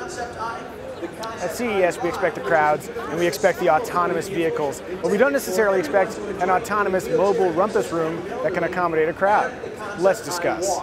At CES, we expect the crowds, and we expect the autonomous vehicles, but we don't necessarily expect an autonomous mobile rumpus room that can accommodate a crowd. Let's discuss.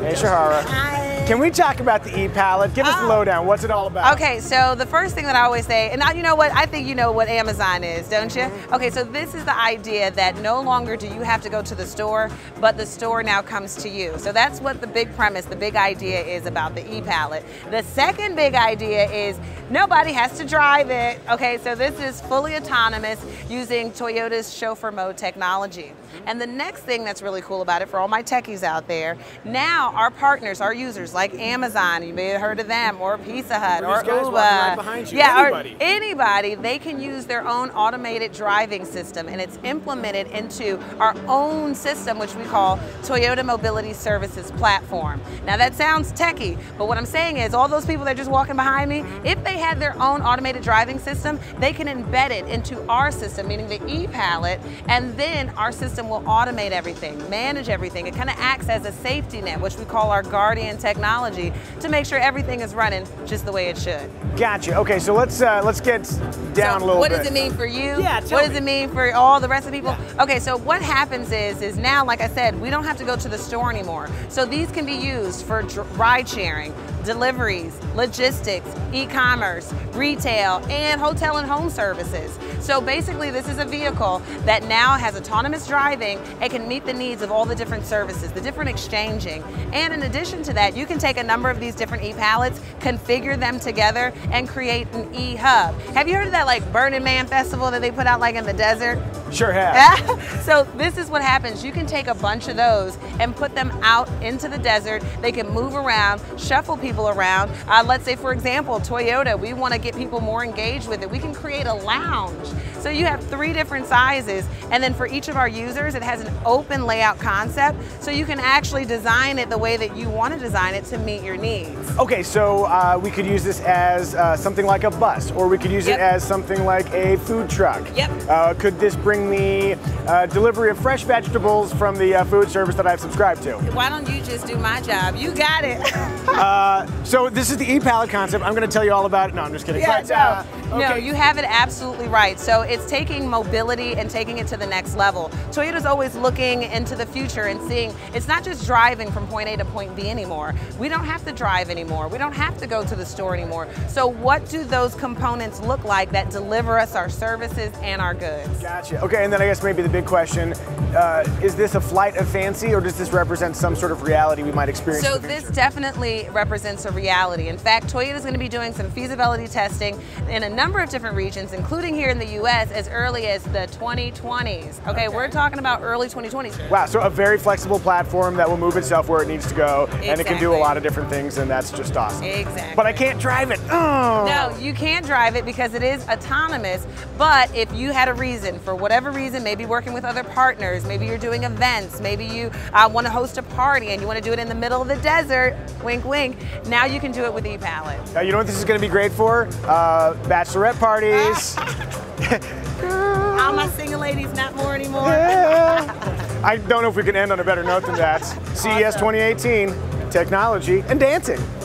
Hey, Shahara. Hi. Can we talk about the e-Palette? Give us the lowdown. What's it all about? Okay, so the first thing that I always say, and you know what, I think you know what Amazon is, don't you? Okay, so this is the idea that no longer do you have to go to the store, but the store now comes to you. So that's what the big premise, the big idea is about the e-Palette. The second big idea is nobody has to drive it. Okay, so this is fully autonomous using Toyota's chauffeur mode technology. And the next thing that's really cool about it, for all my techies out there, now our partners, our users, like Amazon, you may have heard of them, or Pizza Hut, or Uber, right, yeah, anybody. Or anybody, they can use their own automated driving system, and it's implemented into our own system, which we call Toyota Mobility Services Platform. Now that sounds techie, but what I'm saying is all those people that are just walking behind me, if they had their own automated driving system, they can embed it into our system, meaning the e-Palette, and then our system will automate everything, manage everything. It kind of acts as a safety net, which we call our guardian technology, to make sure everything is running just the way it should. Gotcha. Okay, so let's get down a little bit. What does it mean for you? Yeah, what does it mean for all the rest of the people? Yeah. Okay, so what happens is now, like I said, we don't have to go to the store anymore. So these can be used for ride sharing, deliveries, logistics, e-commerce, retail, and hotel and home services. So basically this is a vehicle that now has autonomous driving and can meet the needs of all the different services, the different exchanging. And in addition to that, you can take a number of these different e-Palettes, configure them together, and create an e-hub. Have you heard of that like Burning Man festival that they put out like in the desert? Sure have. So this is what happens. You can take a bunch of those and put them out into the desert. They can move around, shuffle people around. Let's say, for example, Toyota, we want to get people more engaged with it. We can create a lounge. So you have three different sizes, and then for each of our users, it has an open layout concept, so you can actually design it the way that you want to design it to meet your needs. Okay, so we could use this as something like a bus, or we could use it as something like a food truck. Yep. Could this bring me delivery of fresh vegetables from the food service that I've subscribed to? Why don't you just do my job? You got it. So this is the e-Palette concept. I'm going to tell you all about it. No, I'm just kidding. Yeah, no, you have it absolutely right. So it's taking mobility and taking it to the next level. Toyota's always looking into the future and seeing it's not just driving from point A to point B anymore. We don't have to drive anymore. We don't have to go to the store anymore. So what do those components look like that deliver us our services and our goods? Gotcha. Okay, and then I guess maybe the big question, is this a flight of fancy, or does this represent some sort of reality we might experience? So this definitely represents a reality. In fact, Toyota's going to be doing some feasibility testing in a number of different regions, including here in the U.S. as early as the 2020s. Okay, we're talking about early 2020s. Wow, so a very flexible platform that will move itself where it needs to go, and it can do a lot of different things, and that's just awesome. Exactly. But I can't drive it. Oh. No, you can't drive it because it is autonomous, but if you had a reason, for whatever reason, maybe working with other partners, maybe you're doing events, maybe you want to host a party and you want to do it in the middle of the desert, wink, wink, now you can do it with e-Palette. Now, you know what this is going to be great for? Bachelorette parties. All my single ladies, not more anymore. Yeah. I don't know if we can end on a better note than that. CES 2018, technology and dancing.